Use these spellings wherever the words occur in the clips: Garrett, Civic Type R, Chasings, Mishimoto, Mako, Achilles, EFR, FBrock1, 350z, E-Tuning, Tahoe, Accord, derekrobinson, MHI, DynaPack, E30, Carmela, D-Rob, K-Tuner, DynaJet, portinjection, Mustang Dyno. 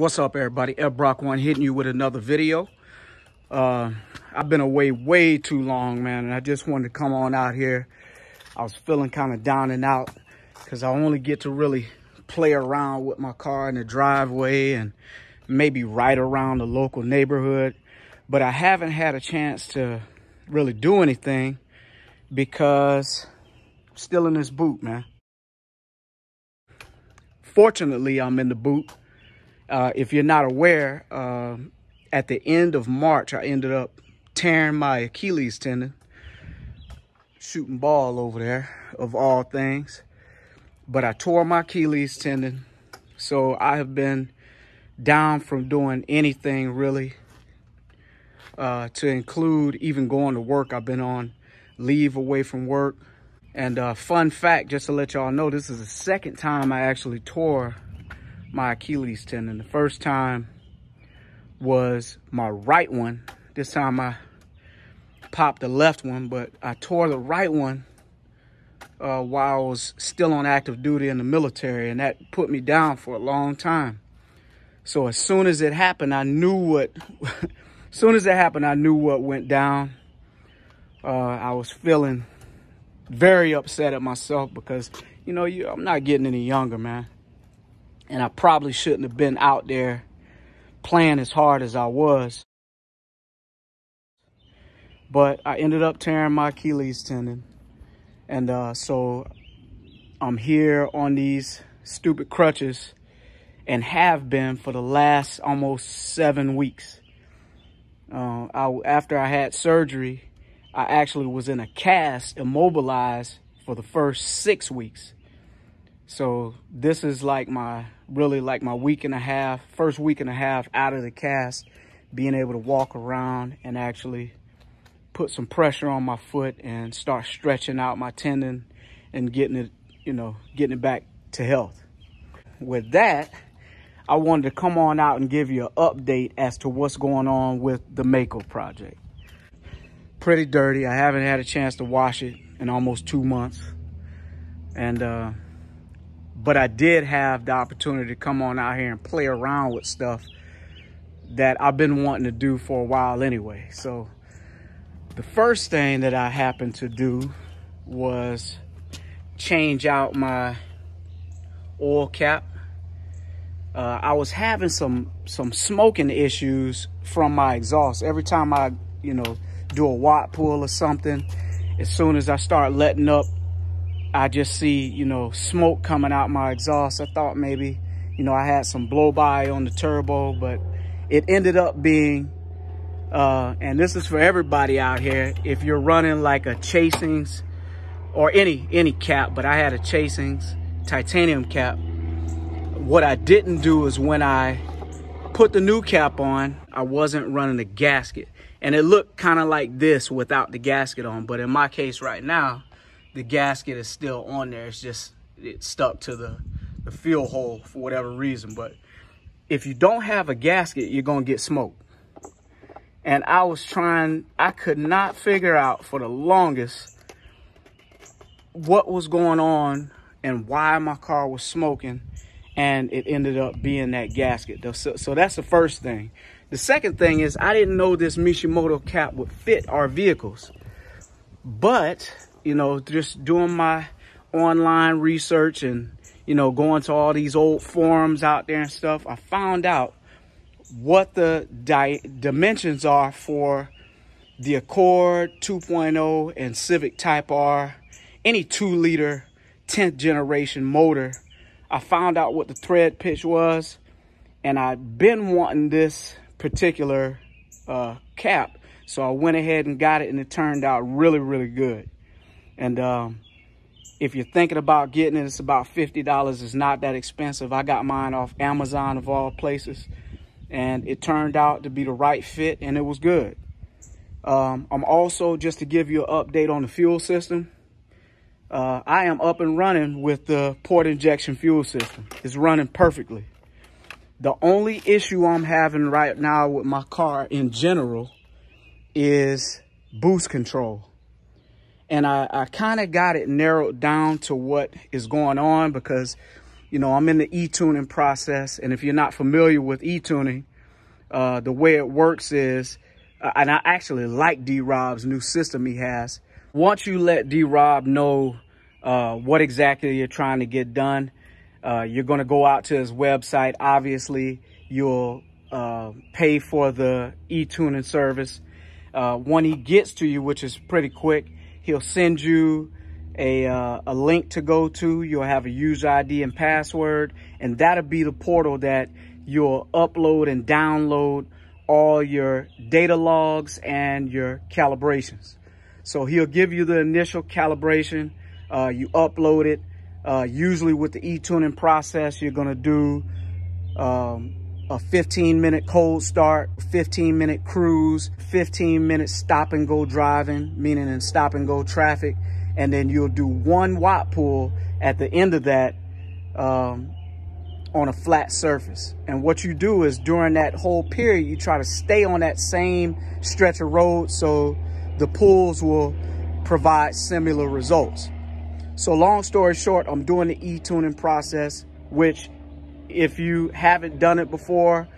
What's up, everybody? FBrock1 hitting you with another video. I've been away way too long, man, and I just wanted to come on out here. I was feeling kind of down and out because I only get to really play around with my car in the driveway and maybe ride around the local neighborhood. But I haven't had a chance to really do anything because I'm still in this boot, man. Fortunately, I'm in the boot. If you're not aware, at the end of March, I ended up tearing my Achilles tendon, shooting ball over there, of all things. But I tore my Achilles tendon, so I have been down from doing anything, really, to include even going to work. I've been on leave away from work. And fun fact, just to let y'all know, this is the second time I actually tore my Achilles tendon. The first time was my right one. This time I popped the left one, but I tore the right one while I was still on active duty in the military, and that put me down for a long time. So as soon as it happened, I knew what went down. I was feeling very upset at myself because, you know, I'm not getting any younger, man. And I probably shouldn't have been out there playing as hard as I was. But I ended up tearing my Achilles tendon. And so I'm here on these stupid crutches and have been for the last almost 7 weeks. After I had surgery, I actually was in a cast, immobilized for the first 6 weeks. So this is like my week and a half, first week and a half out of the cast, being able to walk around and actually put some pressure on my foot and start stretching out my tendon and getting it back to health. With that, I wanted to come on out and give you an update as to what's going on with the Mako project. Pretty dirty. I haven't had a chance to wash it in almost 2 months. And, but I did have the opportunity to come on out here and play around with stuff that I've been wanting to do for a while anyway. So the first thing that I happened to do was change out my oil cap. I was having some smoking issues from my exhaust. Every time I, do a watt pull or something, as soon as I start letting up, I just see, smoke coming out my exhaust. I thought maybe, I had some blow by on the turbo, but it ended up being, and this is for everybody out here, if you're running like a Chasings or any cap, but I had a Chasings titanium cap. What I didn't do is when I put the new cap on, I wasn't running a gasket. And it looked kind of like this without the gasket on. But in my case right now, the gasket is still on there. It's just, it's stuck to the fuel hole for whatever reason. But if you don't have a gasket, you're going to get smoke. And I could not figure out for the longest what was going on and why my car was smoking. And it ended up being that gasket. So that's the first thing. The second thing is I didn't know this Mishimoto cap would fit our vehicles. But, just doing my online research and, going to all these old forums out there and stuff, I found out what the dimensions are for the Accord 2.0 and Civic Type R, any 2-liter 10th generation motor. I found out what the thread pitch was, and I've been wanting this particular cap, so I went ahead and got it, and it turned out really, really good. And if you're thinking about getting it, it's about $50. It's not that expensive. I got mine off Amazon of all places, and it turned out to be the right fit, and it was good. I'm also, just to give you an update on the fuel system, I am up and running with the port injection fuel system. It's running perfectly. The only issue I'm having right now with my car in general is boost control. And I kind of got it narrowed down to what is going on because you know, I'm in the E-Tuning process. And if you're not familiar with E-Tuning, the way it works is, and I actually like D-Rob's new system he has. Once you let D-Rob know what exactly you're trying to get done, you're going to go out to his website. Obviously, you'll pay for the E-Tuning service. When he gets to you, which is pretty quick, he'll send you a link to go to. You'll have a user ID and password, and that'll be the portal that you'll upload and download all your data logs and your calibrations. So he'll give you the initial calibration. You upload it. Usually with the E-Tuning process, you're going to do a 15-minute cold start, 15-minute cruise, 15-minute stop and go driving, meaning in stop and go traffic. And then you'll do 1 watt pull at the end of that on a flat surface. And what you do is during that whole period, you try to stay on that same stretch of road so the pulls will provide similar results. So long story short, I'm doing the E-Tuning process, which if you haven't done it before,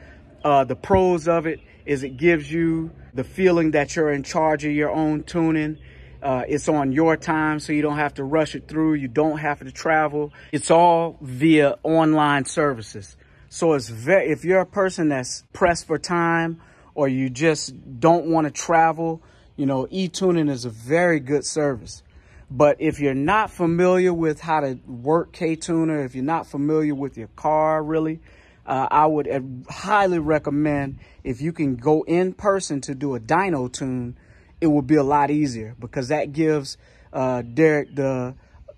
the pros of it is it gives you the feeling that you're in charge of your own tuning. It's on your time, so you don't have to rush it through. You don't have to travel. It's all via online services. So it's if you're a person that's pressed for time or you just don't want to travel, you know, E-Tuning is a very good service. But if you're not familiar with how to work K-Tuner, if you're not familiar with your car, really, I would highly recommend if you can go in person to do a dyno tune. It will be a lot easier because that gives Derek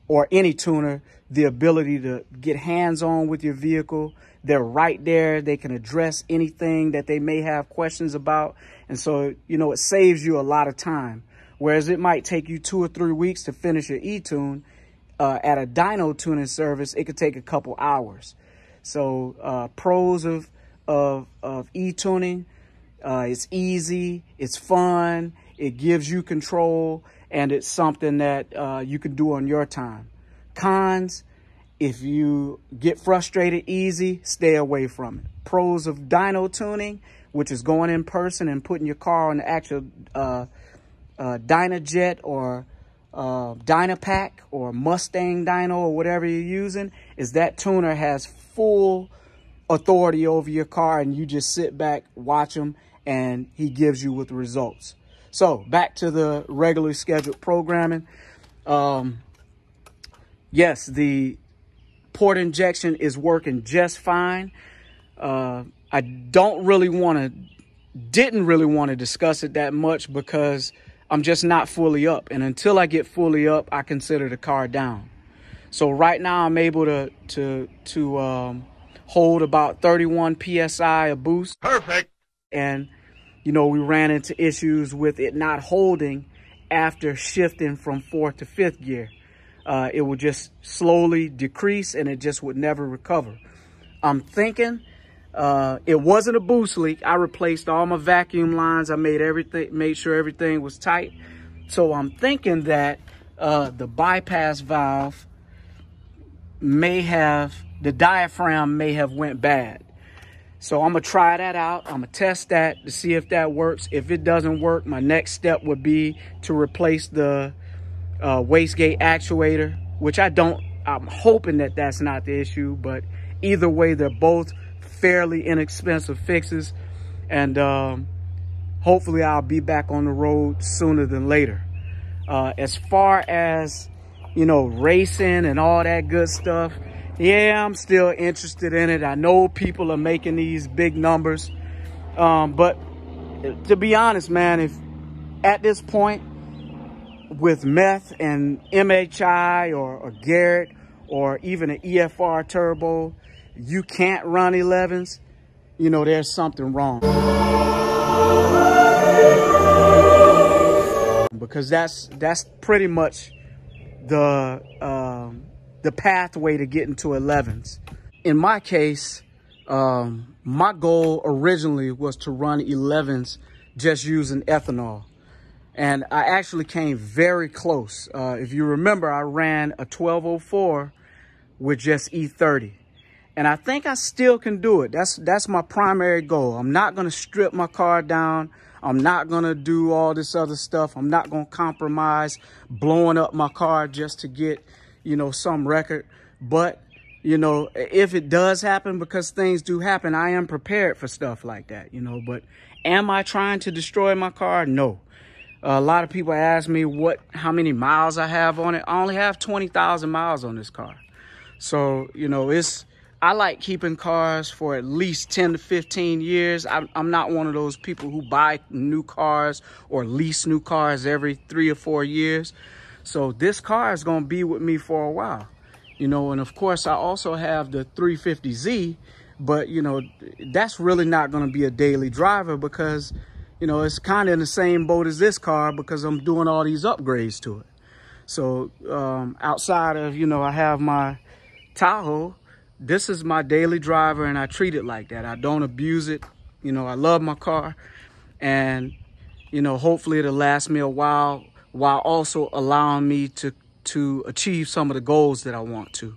or any tuner the ability to get hands on with your vehicle. They're right there. They can address anything that they may have questions about. And so, you know, it saves you a lot of time. Whereas it might take you 2 or 3 weeks to finish your E-Tune, at a dyno tuning service, it could take a couple hours. So pros of E-Tuning, it's easy, it's fun. It gives you control, and it's something that you can do on your time. Cons, if you get frustrated easy, stay away from it. Pros of dyno tuning, which is going in person and putting your car on the actual DynaJet or DynaPack or Mustang Dyno or whatever you're using, is that tuner has full authority over your car, and you just sit back, watch him, and he gives you with the results. So back to the regularly scheduled programming. Yes, the port injection is working just fine. I didn't really want to discuss it that much because I'm just not fully up. And until I get fully up, I consider the car down. So right now I'm able to hold about 31 PSI a boost. Perfect. And you know, we ran into issues with it not holding after shifting from 4th to 5th gear. It would just slowly decrease and it just would never recover. I'm thinking it wasn't a boost leak. I replaced all my vacuum lines. I made sure everything was tight. So I'm thinking that the bypass valve the diaphragm may have went bad. So I'm gonna try that out. I'm gonna test that to see if that works. If it doesn't work, my next step would be to replace the wastegate actuator, which I'm hoping that that's not the issue, but either way, they're both fairly inexpensive fixes. And hopefully I'll be back on the road sooner than later. As far as, you know, racing and all that good stuff, yeah, I'm still interested in it. I know people are making these big numbers. But to be honest, man, if at this point with meth and MHI or Garrett or even an EFR turbo, you can't run 11s, you know, there's something wrong. Because that's pretty much the pathway to getting to 11s. In my case, my goal originally was to run 11s just using ethanol. And I actually came very close. If you remember, I ran a 1204 with just E30. And I think I still can do it. That's my primary goal. I'm not going to strip my car down. I'm not going to do all this other stuff. I'm not going to compromise blowing up my car just to get, you know, some record. But, you know, if it does happen, because things do happen, I am prepared for stuff like that, you know. But am I trying to destroy my car? No. A lot of people ask me how many miles I have on it. I only have 20,000 miles on this car. So, you know, I like keeping cars for at least 10 to 15 years. I'm not one of those people who buy new cars or lease new cars every 3 or 4 years. So this car is going to be with me for a while, you know. And of course, I also have the 350z, but, you know, that's really not going to be a daily driver because, you know, it's kind of in the same boat as this car because I'm doing all these upgrades to it. So outside of, you know, I have my Tahoe. This is my daily driver, and I treat it like that. I don't abuse it. You know, I love my car, and, you know, hopefully it'll last me a while also allowing me to achieve some of the goals that I want to.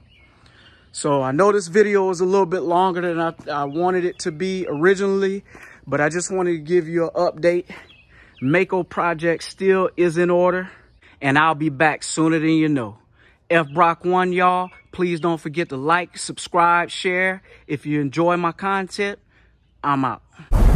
So I know this video is a little bit longer than I wanted it to be originally, but I just wanted to give you an update. Mako project still is in order, and I'll be back sooner than you know. FBrock1, y'all. Please don't forget to like, subscribe, share. If you enjoy my content, I'm out.